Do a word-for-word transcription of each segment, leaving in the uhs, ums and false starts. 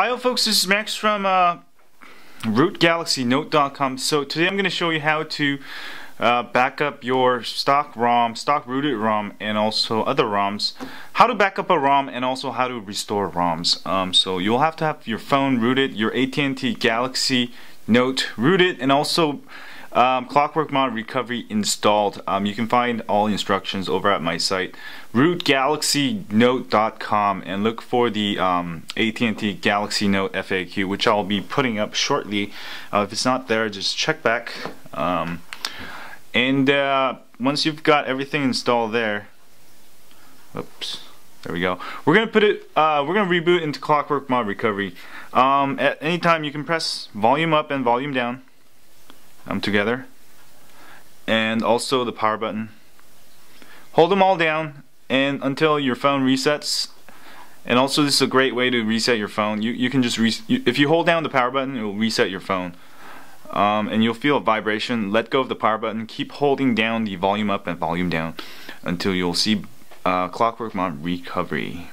Hi folks, this is Max from uh, Root Galaxy Note dot com. So today I'm going to show you how to uh, back up your stock ROM, stock rooted ROM, and also other ROMs. How to back up a ROM and also how to restore ROMs. Um, so you'll have to have your phone rooted, your A T and T Galaxy Note rooted, and also um, ClockworkMod Recovery installed. Um, you can find all the instructions over at my site, Root Galaxy Note dot com, and look for the um, A T and T Galaxy Note F A Q, which I'll be putting up shortly. Uh, if it's not there, just check back. Um, and uh, once you've got everything installed there, oops. There we go. We're gonna put it. Uh, we're gonna reboot into ClockworkMod Recovery. Um, at any time, you can press volume up and volume down um, together, and also the power button. Hold them all down and until your phone resets. And also, this is a great way to reset your phone. You you can just re you, if you hold down the power button, it will reset your phone. Um, and you'll feel a vibration. Let go of the power button. Keep holding down the volume up and volume down until you'll see Uh, ClockworkMod Recovery.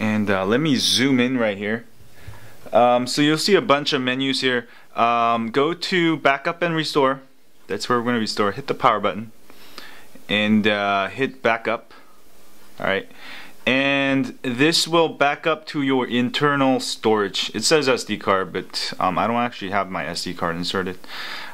And uh, let me zoom in right here. Um, so you'll see a bunch of menus here. Um, go to Backup and Restore. That's where we're going to restore. Hit the power button and uh, hit Backup. Alright. And this will back up to your internal storage. It says S D card, but um, I don't actually have my S D card inserted.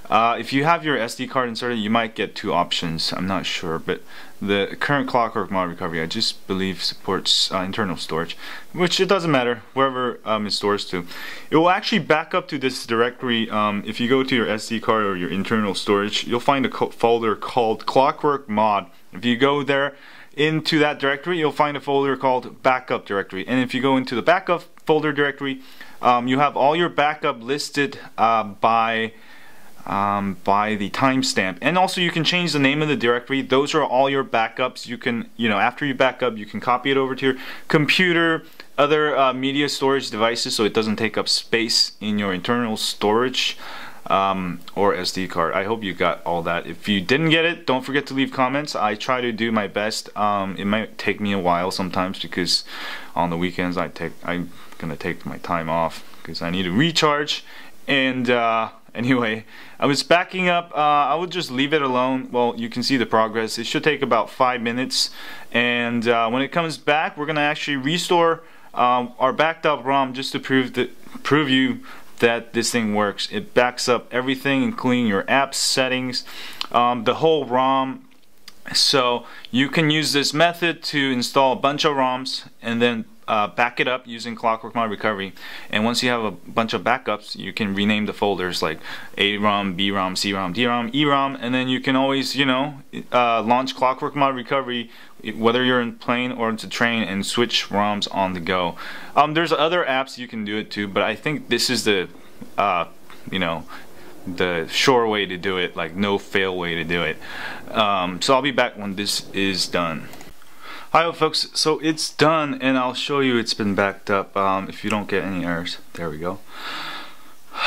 Uh, if you have your S D card inserted, you might get two options. I'm not sure, but the current ClockworkMod Recovery, I just believe, supports uh, internal storage, which it doesn't matter wherever um, it stores to. It will actually back up to this directory. Um, if you go to your S D card or your internal storage, you'll find a co folder called ClockworkMod. If you go there into that directory, you'll find a folder called Backup Directory, and if you go into the Backup folder directory, um, you have all your backup listed uh, by Um, by the timestamp, and also you can change the name of the directory. Those are all your backups. You can, you know, after you back up, you can copy it over to your computer, other uh, media storage devices, so it doesn't take up space in your internal storage um, or S D card. I hope you got all that. If you didn't get it, don't forget to leave comments. I try to do my best. Um, it might take me a while sometimes because on the weekends I take I'm gonna take my time off because I need to recharge. And uh, anyway, I was backing up. uh, I would just leave it alone. Well, you can see the progress. It should take about five minutes, and uh, when it comes back, we're gonna actually restore um, our backed up ROM just to prove that prove you that this thing works. It backs up everything, including your apps, settings, um, the whole ROM. So you can use this method to install a bunch of ROMs and then Uh, back it up using ClockworkMod Recovery, and once you have a bunch of backups, you can rename the folders like A ROM, B ROM, C ROM, D ROM, E ROM, and then you can always, you know, uh, launch ClockworkMod Recovery whether you're in plane or to train and switch ROMs on the go. Um, there's other apps you can do it to, but I think this is the, uh, you know, the sure way to do it, like no fail way to do it. Um, so I'll be back when this is done. Hi folks, so it's done, and I'll show you it's been backed up. Um, if you don't get any errors, there we go.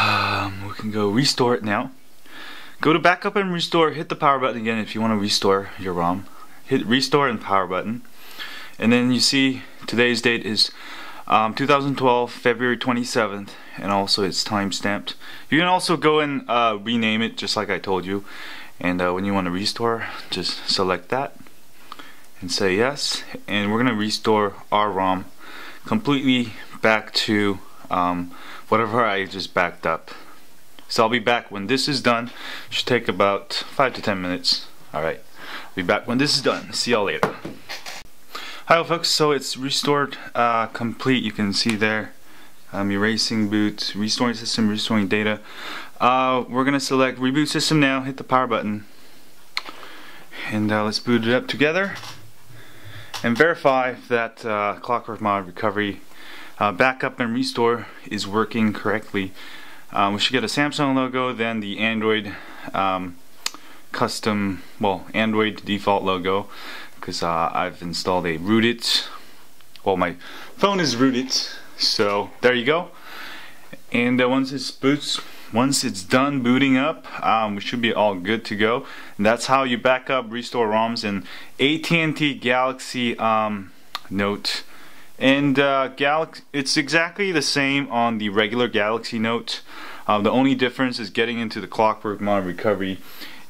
Um, we can go restore it now. Go to Backup and Restore, hit the power button again if you want to restore your ROM. Hit Restore and power button. And then you see today's date is um, two thousand twelve, February twenty-seventh, and also it's time stamped. You can also go and uh, rename it just like I told you. And uh, when you want to restore, just select that and say yes, and we're gonna restore our ROM completely back to um, whatever I just backed up. So I'll be back when this is done. Should take about five to ten minutes. Alright, I'll be back when this is done. See y'all later. Hi folks, so it's restored uh, complete. You can see there, um, erasing boot, restoring system, restoring data. Uh, we're gonna select Reboot System Now, hit the power button, and uh, let's boot it up together and verify that uh, ClockworkMod Recovery uh, Backup and Restore is working correctly. Um, we should get a Samsung logo, then the Android um, custom, well, Android default logo, because uh, I've installed a rooted, well, my phone is rooted, so there you go. And uh, once it boots, once it's done booting up, um, we should be all good to go. And that's how you back up, restore ROMs, and A T and T Galaxy um, Note. And uh, Galaxy, it's exactly the same on the regular Galaxy Note. Uh, the only difference is getting into the ClockworkMod Recovery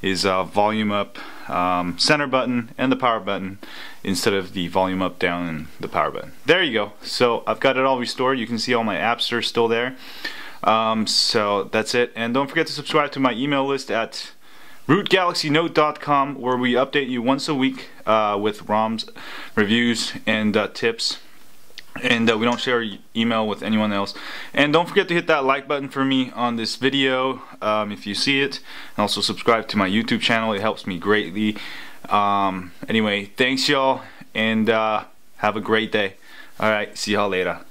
is uh, volume up, um, center button, and the power button instead of the volume up, down, and the power button. There you go. So I've got it all restored. You can see all my apps are still there. Um, so that's it. And don't forget to subscribe to my email list at Root Galaxy Note dot com, where we update you once a week uh, with ROMs, reviews, and uh, tips. And uh, we don't share email with anyone else. And don't forget to hit that like button for me on this video um, if you see it. And also subscribe to my YouTube channel. It helps me greatly. Um, anyway, thanks y'all, and uh, have a great day. Alright, see y'all later.